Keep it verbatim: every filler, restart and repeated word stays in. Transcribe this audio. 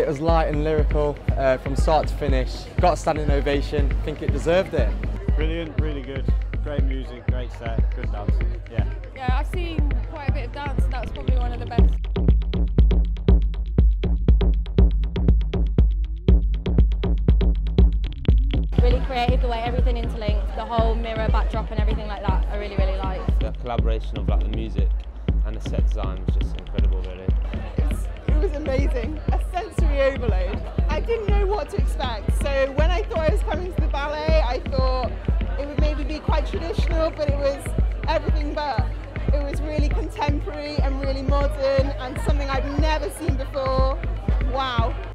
It was light and lyrical uh, from start to finish. Got a standing ovation. I think it deserved it. Brilliant, really good. Great music, great set, good dance. Yeah. Yeah, I've seen quite a bit of dance. That's probably one of the best. Really creative, the way everything interlinked, the whole mirror backdrop and everything like that. I really, really liked. The collaboration of like the music and the set design was just incredible, really. It was amazing, a sensory overload. I didn't know what to expect, so when I thought I was coming to the ballet, I thought it would maybe be quite traditional, but it was everything but. It was really contemporary and really modern and something I've never seen before. Wow.